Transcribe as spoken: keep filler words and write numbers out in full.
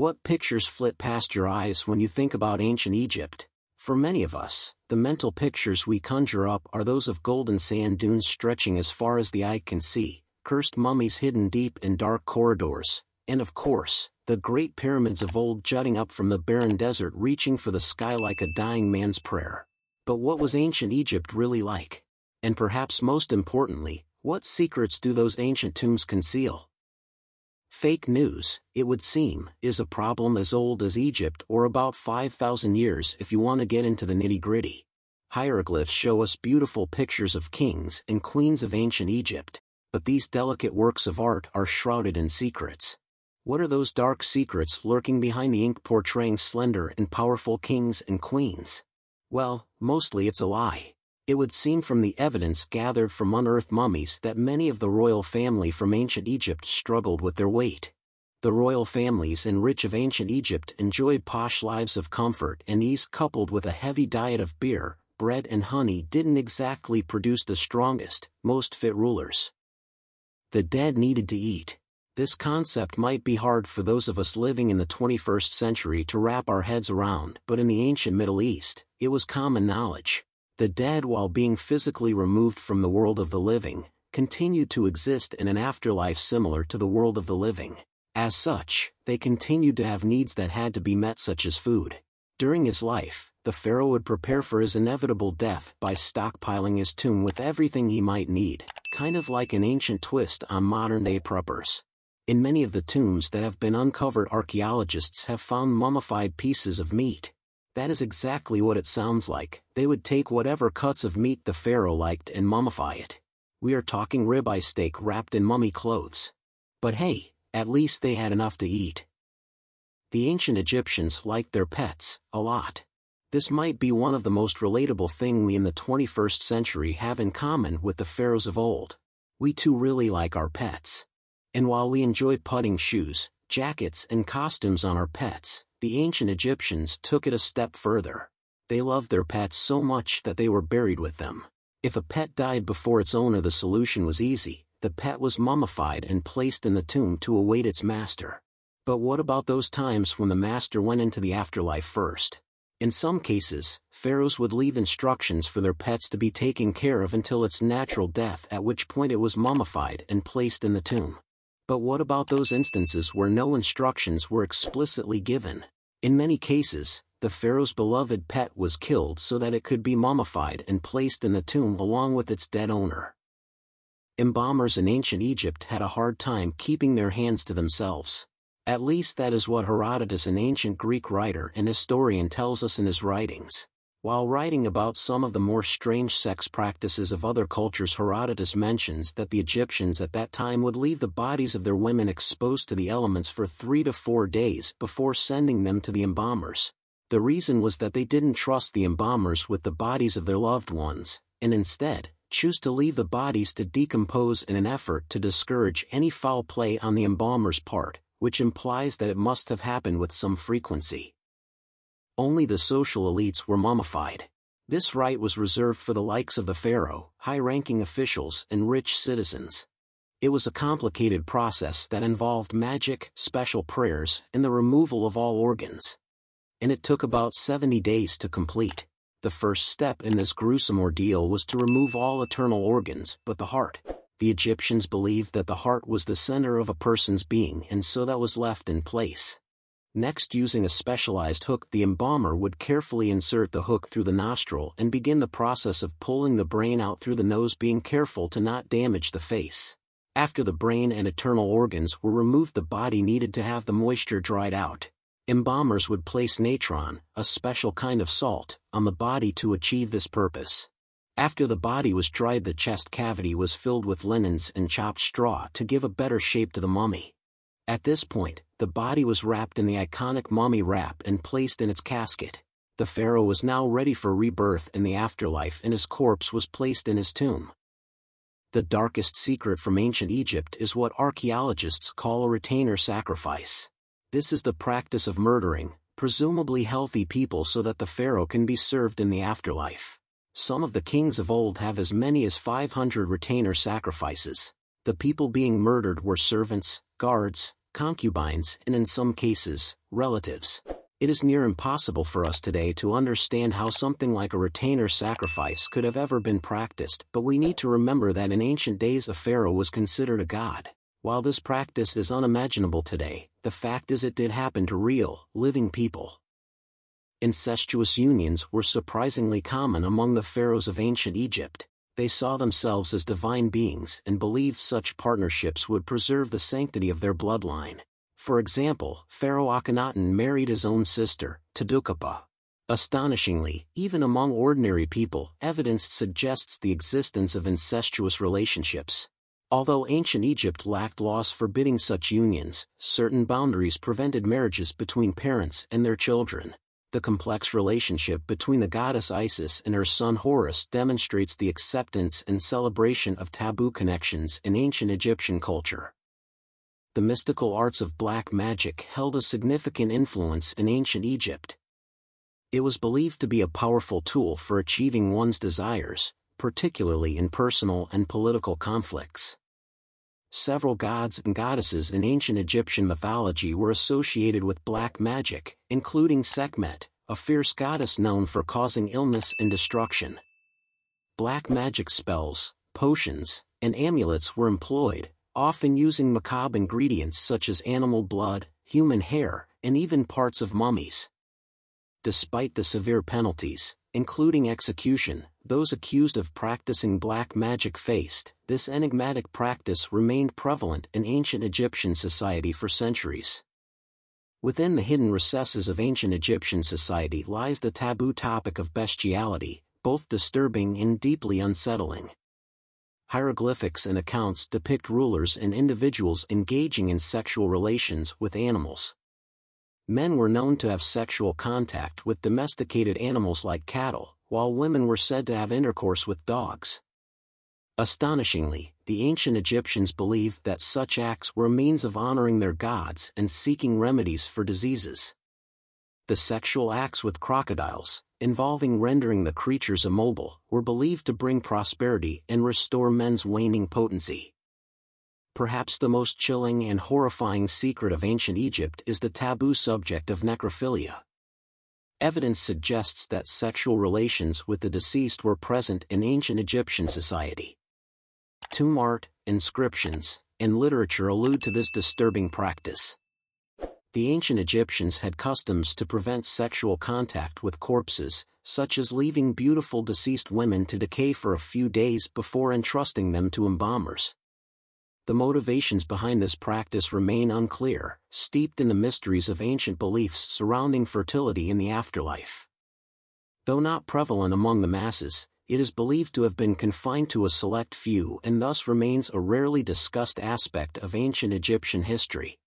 What pictures flit past your eyes when you think about ancient Egypt? For many of us, the mental pictures we conjure up are those of golden sand dunes stretching as far as the eye can see, cursed mummies hidden deep in dark corridors, and of course, the great pyramids of old jutting up from the barren desert reaching for the sky like a dying man's prayer. But what was ancient Egypt really like? And perhaps most importantly, what secrets do those ancient tombs conceal? Fake news, it would seem, is a problem as old as Egypt or about five thousand years if you want to get into the nitty-gritty. Hieroglyphs show us beautiful pictures of kings and queens of ancient Egypt, but these delicate works of art are shrouded in secrets. What are those dark secrets lurking behind the ink portraying slender and powerful kings and queens? Well, mostly it's a lie. It would seem from the evidence gathered from unearthed mummies that many of the royal family from ancient Egypt struggled with their weight. The royal families and rich of ancient Egypt enjoyed posh lives of comfort and ease coupled with a heavy diet of beer, bread and honey didn't exactly produce the strongest, most fit rulers. The dead needed to eat. This concept might be hard for those of us living in the twenty-first century to wrap our heads around, but in the ancient Middle East, it was common knowledge. The dead, while being physically removed from the world of the living, continued to exist in an afterlife similar to the world of the living. As such, they continued to have needs that had to be met, such as food. During his life, the pharaoh would prepare for his inevitable death by stockpiling his tomb with everything he might need, kind of like an ancient twist on modern-day preppers. In many of the tombs that have been uncovered, archaeologists have found mummified pieces of meat. That is exactly what it sounds like. They would take whatever cuts of meat the pharaoh liked and mummify it. We are talking ribeye steak wrapped in mummy clothes. But hey, at least they had enough to eat. The ancient Egyptians liked their pets, a lot. This might be one of the most relatable things we in the twenty-first century have in common with the pharaohs of old. We too really like our pets. And while we enjoy putting shoes, jackets and costumes on our pets, the ancient Egyptians took it a step further. They loved their pets so much that they were buried with them. If a pet died before its owner, the solution was easy. The pet was mummified and placed in the tomb to await its master. But what about those times when the master went into the afterlife first? In some cases, pharaohs would leave instructions for their pets to be taken care of until its natural death, at which point it was mummified and placed in the tomb. But what about those instances where no instructions were explicitly given? In many cases, the pharaoh's beloved pet was killed so that it could be mummified and placed in the tomb along with its dead owner. Embalmers in ancient Egypt had a hard time keeping their hands to themselves. At least that is what Herodotus, an ancient Greek writer and historian, tells us in his writings. While writing about some of the more strange sex practices of other cultures, Herodotus mentions that the Egyptians at that time would leave the bodies of their women exposed to the elements for three to four days before sending them to the embalmers. The reason was that they didn't trust the embalmers with the bodies of their loved ones, and instead, choose to leave the bodies to decompose in an effort to discourage any foul play on the embalmer's part, which implies that it must have happened with some frequency. Only the social elites were mummified. This rite was reserved for the likes of the pharaoh, high-ranking officials, and rich citizens. It was a complicated process that involved magic, special prayers, and the removal of all organs. And it took about seventy days to complete. The first step in this gruesome ordeal was to remove all internal organs but the heart. The Egyptians believed that the heart was the center of a person's being, and so that was left in place. Next, using a specialized hook, the embalmer would carefully insert the hook through the nostril and begin the process of pulling the brain out through the nose, being careful to not damage the face. After the brain and internal organs were removed, the body needed to have the moisture dried out. Embalmers would place natron, a special kind of salt, on the body to achieve this purpose. After the body was dried, the chest cavity was filled with linens and chopped straw to give a better shape to the mummy. At this point, the body was wrapped in the iconic mummy wrap and placed in its casket. The pharaoh was now ready for rebirth in the afterlife, and his corpse was placed in his tomb. The darkest secret from ancient Egypt is what archaeologists call a retainer sacrifice. This is the practice of murdering, presumably healthy people, so that the pharaoh can be served in the afterlife. Some of the kings of old have as many as five hundred retainer sacrifices. The people being murdered were servants, guards, concubines, and in some cases, relatives. It is near impossible for us today to understand how something like a retainer sacrifice could have ever been practiced, but we need to remember that in ancient days a pharaoh was considered a god. While this practice is unimaginable today, the fact is it did happen to real, living people. Incestuous unions were surprisingly common among the pharaohs of ancient Egypt. They saw themselves as divine beings and believed such partnerships would preserve the sanctity of their bloodline. For example, Pharaoh Akhenaten married his own sister, Tadukapa. Astonishingly, even among ordinary people, evidence suggests the existence of incestuous relationships. Although ancient Egypt lacked laws forbidding such unions, certain boundaries prevented marriages between parents and their children. The complex relationship between the goddess Isis and her son Horus demonstrates the acceptance and celebration of taboo connections in ancient Egyptian culture. The mystical arts of black magic held a significant influence in ancient Egypt. It was believed to be a powerful tool for achieving one's desires, particularly in personal and political conflicts. Several gods and goddesses in ancient Egyptian mythology were associated with black magic, including Sekhmet, a fierce goddess known for causing illness and destruction. Black magic spells, potions, and amulets were employed, often using macabre ingredients such as animal blood, human hair, and even parts of mummies. Despite the severe penalties, including execution, those accused of practicing black magic faced, this enigmatic practice remained prevalent in ancient Egyptian society for centuries. Within the hidden recesses of ancient Egyptian society lies the taboo topic of bestiality, both disturbing and deeply unsettling. Hieroglyphics and accounts depict rulers and individuals engaging in sexual relations with animals. Men were known to have sexual contact with domesticated animals like cattle, while women were said to have intercourse with dogs. Astonishingly, the ancient Egyptians believed that such acts were a means of honoring their gods and seeking remedies for diseases. The sexual acts with crocodiles, involving rendering the creatures immobile, were believed to bring prosperity and restore men's waning potency. Perhaps the most chilling and horrifying secret of ancient Egypt is the taboo subject of necrophilia. Evidence suggests that sexual relations with the deceased were present in ancient Egyptian society. Tomb art, inscriptions, and literature allude to this disturbing practice. The ancient Egyptians had customs to prevent sexual contact with corpses, such as leaving beautiful deceased women to decay for a few days before entrusting them to embalmers. The motivations behind this practice remain unclear, steeped in the mysteries of ancient beliefs surrounding fertility in the afterlife. Though not prevalent among the masses, it is believed to have been confined to a select few and thus remains a rarely discussed aspect of ancient Egyptian history.